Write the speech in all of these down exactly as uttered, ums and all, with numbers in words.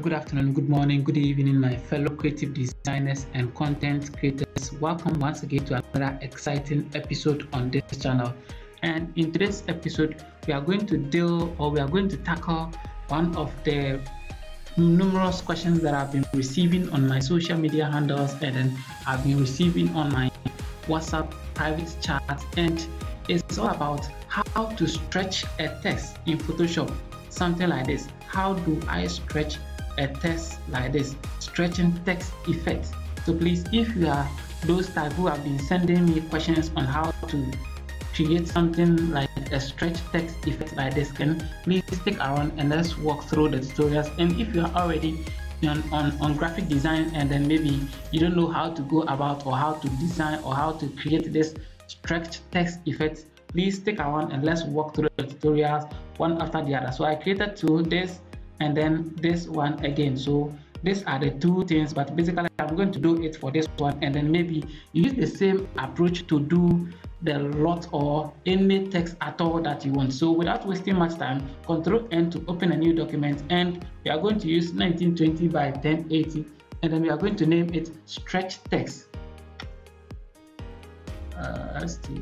good afternoon, good morning, good evening, my fellow creative designers and content creators. Welcome once again to another exciting episode on this channel. And in today's episode, we are going to deal or we are going to tackle one of the numerous questions that I've been receiving on my social media handles, and then I've been receiving on my WhatsApp private chat, and it's all about how to stretch a text in Photoshop. Something like this: how do I stretch a text like this? Stretching text effect. So please, if you are those type who have been sending me questions on how to create something like a stretch text effect like this, can please stick around and let's walk through the tutorials. And if you are already on, on, on graphic design and then maybe you don't know how to go about or how to design or how to create this stretch text effect, please stick around and let's walk through the tutorials one after the other. So I created two, this and then this one again. So these are the two things, but basically I'm going to do it for this one, and then maybe use the same approach to do the lot or any text at all that you want. So without wasting much time, Control N to open a new document, and we are going to use nineteen twenty by ten eighty, and then we are going to name it stretch text. Uh, let's see.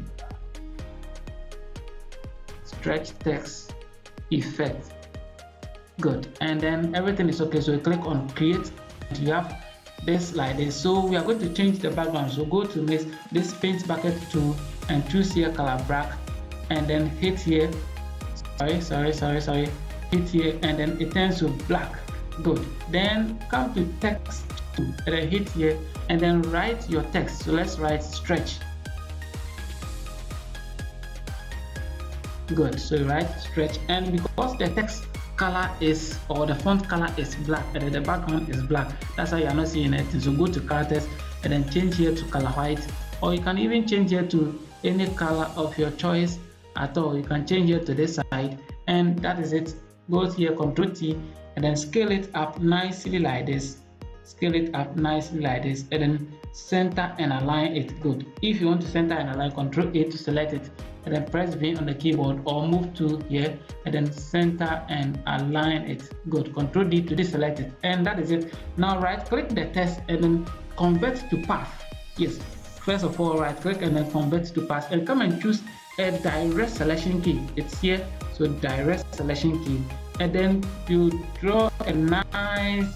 Stretch text effect. Good, and then everything is okay. So we click on create and you have this like this. So we are going to change the background, so go to this this paint bucket tool and choose here color black, and then hit here, sorry sorry sorry sorry hit here, and then it turns to black. Good, then come to text tool and then hit here and then write your text. So let's write stretch. Good, so right stretch, and because the text color is, or the font color is black, and then the background is black, that's why you are not seeing anything. So go to color text and then change here to color white, or you can even change here to any color of your choice at all. You can change here to this side, and that is it. Go here, Control T, and then scale it up nicely like this, scale it up nicely like this, and then center and align it. Good, if you want to center and align, Control A to select it, and then press V on the keyboard, or move to here and then center and align it. Good, Control D to deselect it, and that is it. Now right click the text and then convert to path. Yes, first of all right click and then convert to path, and come and choose a direct selection key. It's here, so direct selection key, and then you draw a nice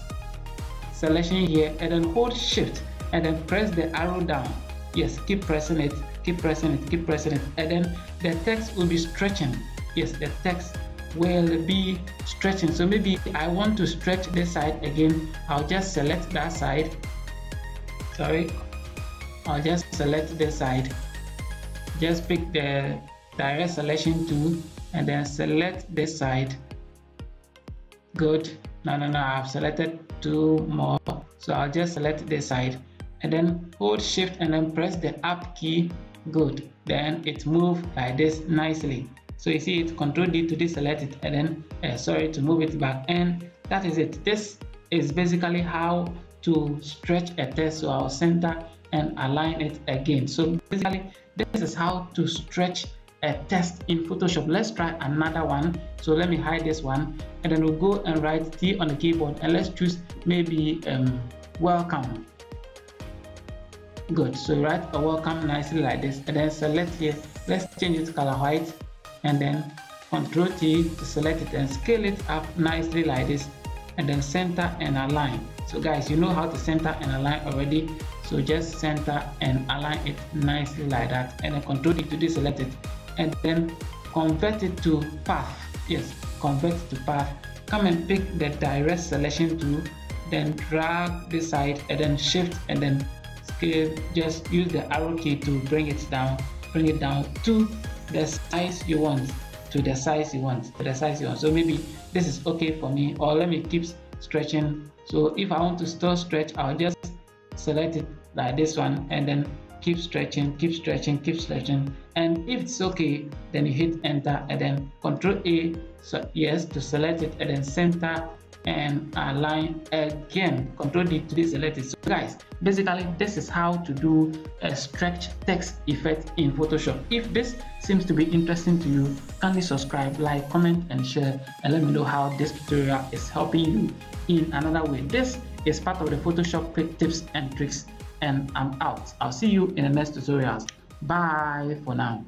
selection here, and then hold shift and then press the arrow down. Yes, keep pressing it, keep pressing it, keep pressing it, and then the text will be stretching. Yes, the text will be stretching. So maybe I want to stretch this side again. I'll just select that side. Sorry, I'll just select this side. Just pick the direct selection tool and then select this side. Good. No, no, no, I've selected two more. So I'll just select this side, and then hold shift and then press the up key. Good, then it moves like this nicely. So you see it, Control D to deselect it, and then uh, sorry to move it back, and that is it. This is basically how to stretch a text. So I'll center and align it again. So basically this is how to stretch a text in Photoshop. Let's try another one. So let me hide this one, and then we'll go and write T on the keyboard, and let's choose maybe um, welcome. Good, so write a welcome nicely like this, and then select here, let's change it to color white, and then Control T to select it and scale it up nicely like this, and then center and align. So guys, you know how to center and align already, so just center and align it nicely like that, and then Control D to deselect it, and then convert it to path. Yes, convert to path. Come and pick the direct selection tool, then drag this side and then shift, and then scale. Just use the arrow key to bring it down, bring it down to the size you want, to the size you want, to the size you want. So maybe this is okay for me, or let me keep stretching. So if I want to still stretch, I'll just select it like this one, and then keep stretching, keep stretching, keep stretching, and if it's okay, then you hit enter and then Control A, so yes, to select it, and then center and align again. Control D to deselect it. So guys, basically this is how to do a stretch text effect in Photoshop. If this seems to be interesting to you, kindly subscribe, like, comment and share, and let me know how this tutorial is helping you in another way. This is part of the Photoshop quick tips and tricks, and I'm out. I'll see you in the next tutorials. Bye for now.